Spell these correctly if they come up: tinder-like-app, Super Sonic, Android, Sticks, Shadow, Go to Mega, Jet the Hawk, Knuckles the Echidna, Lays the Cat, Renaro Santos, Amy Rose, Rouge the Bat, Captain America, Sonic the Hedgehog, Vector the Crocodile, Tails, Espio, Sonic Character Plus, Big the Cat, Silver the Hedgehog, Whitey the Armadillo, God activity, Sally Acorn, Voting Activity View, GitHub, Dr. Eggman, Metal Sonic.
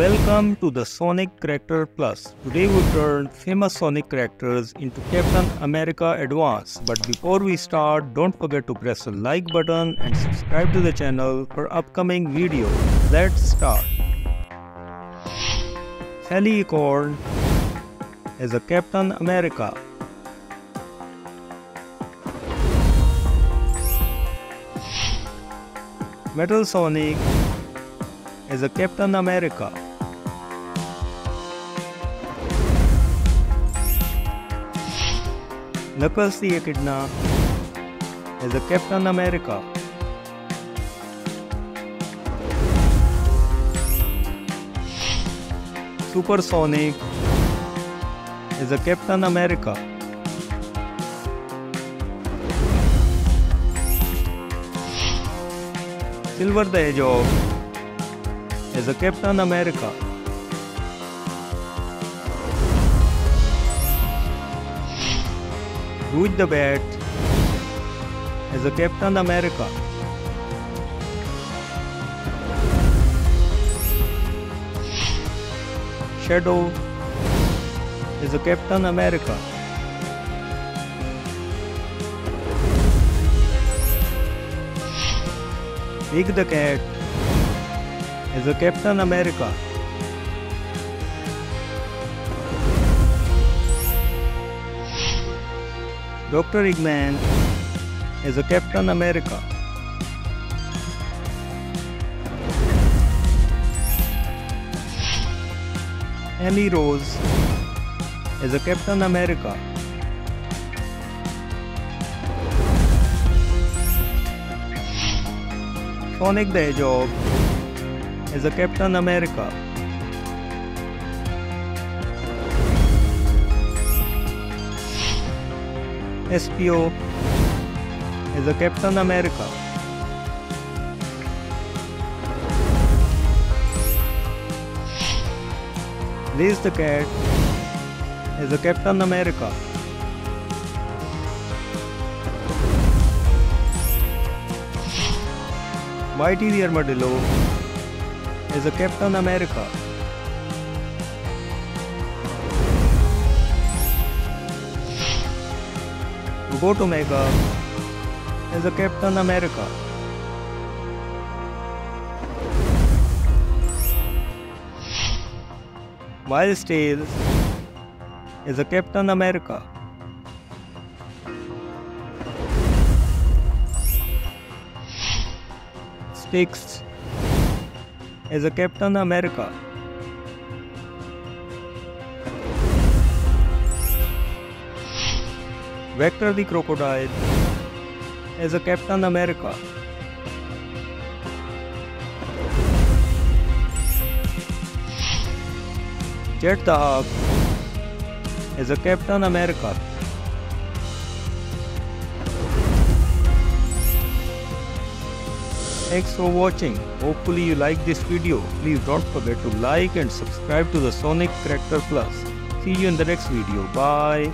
Welcome to the Sonic Character Plus. Today we turn famous Sonic characters into Captain America Advance. But before we start, don't forget to press the like button and subscribe to the channel for upcoming videos. Let's start. Sally Acorn as a Captain America. Metal Sonic as a Captain America. Knuckles the Echidna as a Captain America. Super Sonic as a Captain America. Silver the Hedgehog as a Captain America. Rouge the Bat as a Captain America. Shadow as a Captain America. Big the Cat as a Captain America. Dr. Eggman as a Captain America. Amy Rose as a Captain America. Sonic the Hedgehog as a Captain America. Espio as a Captain America. Lays the Cat as a Captain America. Whitey the Armadillo as a Captain America. Go to Mega as a Captain America. Tails as a Captain America. Sticks as a Captain America. Vector the Crocodile as a Captain America. Jet the Hawk as a Captain America. Thanks for watching. Hopefully you like this video. Please don't forget to like and subscribe to the Sonic Character Plus. See you in the next video. Bye.